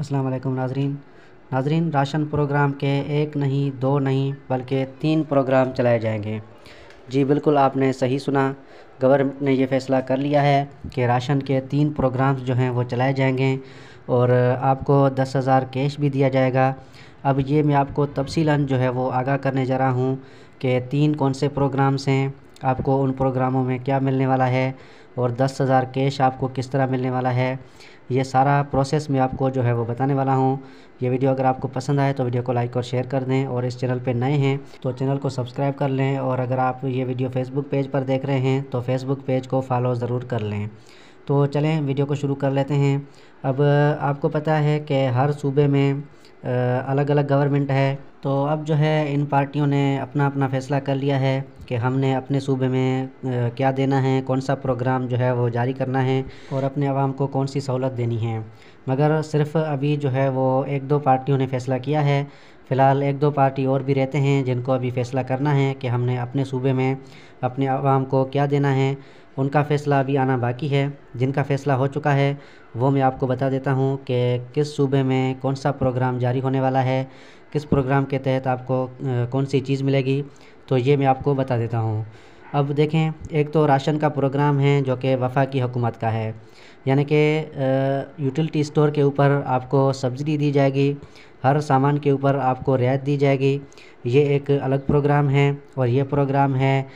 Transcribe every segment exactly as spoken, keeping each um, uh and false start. अस्सलाम वालेकुम नाजरीन नाजरीन राशन प्रोग्राम के एक नहीं दो नहीं बल्कि तीन प्रोग्राम चलाए जाएंगे। जी बिल्कुल आपने सही सुना, गवर्नमेंट ने ये फ़ैसला कर लिया है कि राशन के तीन प्रोग्राम्स जो हैं वो चलाए जाएंगे और आपको दस हज़ार कैश भी दिया जाएगा। अब ये मैं आपको तफसीलन जो है वो आगाह करने जा रहा हूँ कि तीन कौन से प्रोग्राम्स हैं, आपको उन प्रोग्रामों में क्या मिलने वाला है और दस हज़ार कैश आपको किस तरह मिलने वाला है। ये सारा प्रोसेस मैं आपको जो है वो बताने वाला हूँ। ये वीडियो अगर आपको पसंद आए तो वीडियो को लाइक और शेयर कर दें और इस चैनल पे नए हैं तो चैनल को सब्सक्राइब कर लें और अगर आप ये वीडियो फेसबुक पेज पर देख रहे हैं तो फेसबुक पेज को फॉलो ज़रूर कर लें। तो चलें वीडियो को शुरू कर लेते हैं। अब आपको पता है कि हर सूबे में अलग अलग गवर्नमेंट है, तो अब जो है इन पार्टियों ने अपना अपना फ़ैसला कर लिया है कि हमने अपने सूबे में क्या देना है, कौन सा प्रोग्राम जो है वो जारी करना है और अपने आवाम को कौन सी सहूलत देनी है। मगर सिर्फ अभी जो है वो एक दो पार्टियों ने फ़ैसला किया है। फ़िलहाल एक दो पार्टी और भी रहते हैं जिनको अभी फ़ैसला करना है कि हमने अपने सूबे में अपने आवाम को क्या देना है। उनका फ़ैसला अभी आना बाकी है। जिनका फ़ैसला हो चुका है वो मैं आपको बता देता हूँ कि किस सूबे में कौन सा प्रोग्राम जारी होने वाला है, किस प्रोग्राम के तहत आपको कौन सी चीज़ मिलेगी, तो ये मैं आपको बता देता हूँ। अब देखें, एक तो राशन का प्रोग्राम है जो कि वफा की हुकूमत का है, यानी कि यूटिलिटी स्टोर के ऊपर आपको सब्सिडी दी जाएगी, हर सामान के ऊपर आपको रियायत दी जाएगी। ये एक अलग प्रोग्राम है और ये प्रोग्राम है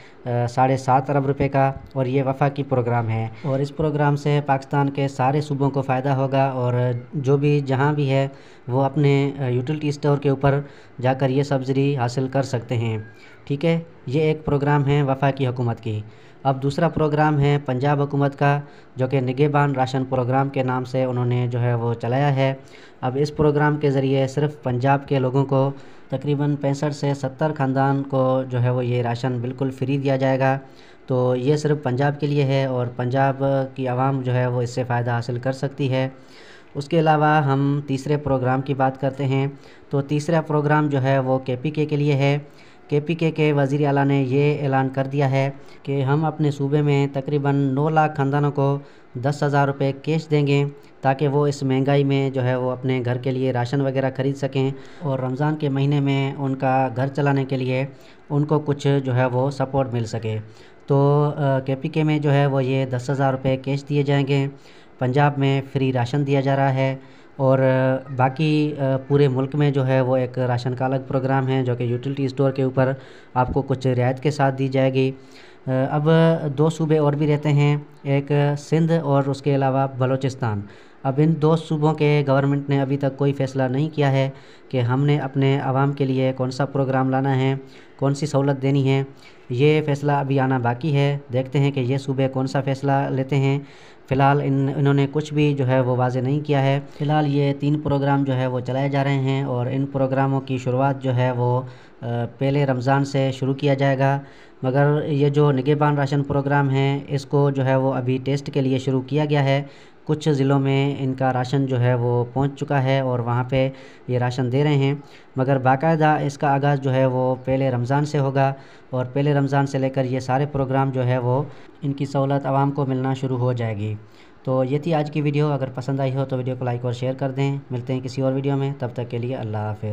साढ़े सात अरब रुपए का और ये वफा की प्रोग्राम है और इस प्रोग्राम से पाकिस्तान के सारे सूबों को फ़ायदा होगा और जो भी जहां भी है वो अपने यूटिलिटी स्टोर के ऊपर जाकर ये सब्सिडी हासिल कर सकते हैं। ठीक है, ये एक प्रोग्राम है वफा की हुकूमत की। अब दूसरा प्रोग्राम है पंजाब हुकूमत का जो कि निगेबान राशन प्रोग्राम के नाम से उन्होंने जो है वो चलाया है। अब इस प्रोग्राम के ज़रिए सिर्फ पंजाब के लोगों को तकरीबन पैंसठ से सत्तर ख़ानदान को जो है वो ये राशन बिल्कुल फ्री दिया जाएगा। तो ये सिर्फ पंजाब के लिए है और पंजाब की आवाम जो है वो इससे फ़ायदा हासिल कर सकती है। उसके अलावा हम तीसरे प्रोग्राम की बात करते हैं तो तीसरा प्रोग्राम जो है वो के पी के के लिए है। के पी के के वज़ीर आला ने ये ऐलान कर दिया है कि हम अपने सूबे में तकरीबन नौ लाख ख़ानदानों को दस हज़ार रुपये कैश देंगे ताकि वो इस महंगाई में जो है वो अपने घर के लिए राशन वगैरह ख़रीद सकें और रमज़ान के महीने में उनका घर चलाने के लिए उनको कुछ जो है वो सपोर्ट मिल सके। तो के पी के में जो है वो ये दस हज़ार रुपये कैश दिए जाएंगे। पंजाब में फ्री राशन दिया जा रहा है और बाकी पूरे मुल्क में जो है वो एक राशन का अलग प्रोग्राम है जो कि यूटिलिटी स्टोर के ऊपर आपको कुछ रियायत के साथ दी जाएगी। अब दो सूबे और भी रहते हैं, एक सिंध और उसके अलावा बलूचिस्तान। अब इन दो सूबों के गवर्नमेंट ने अभी तक कोई फ़ैसला नहीं किया है कि हमने अपने आवाम के लिए कौन सा प्रोग्राम लाना है, कौन सी सहूलत देनी है। ये फ़ैसला अभी आना बाकी है। देखते हैं कि ये सूबे कौन सा फ़ैसला लेते हैं। फ़िलहाल इन इन्होंने कुछ भी जो है वो वाजे नहीं किया है। फ़िलहाल ये तीन प्रोग्राम जो है वो चलाए जा रहे हैं और इन प्रोग्रामों की शुरुआत जो है वो पहले रमज़ान से शुरू किया जाएगा। मगर ये जो निगेबान राशन प्रोग्राम है इसको जो है वो अभी टेस्ट के लिए शुरू किया गया है। कुछ ज़िलों में इनका राशन जो है वो पहुंच चुका है और वहाँ पे ये राशन दे रहे हैं, मगर बाकायदा इसका आगाज़ जो है वो पहले रमज़ान से होगा और पहले रमज़ान से लेकर ये सारे प्रोग्राम जो है वो इनकी सहूलत आवाम को मिलना शुरू हो जाएगी। तो ये थी आज की वीडियो। अगर पसंद आई हो तो वीडियो को लाइक और शेयर कर दें। मिलते हैं किसी और वीडियो में, तब तक के लिए अल्लाह हाफ़िज़।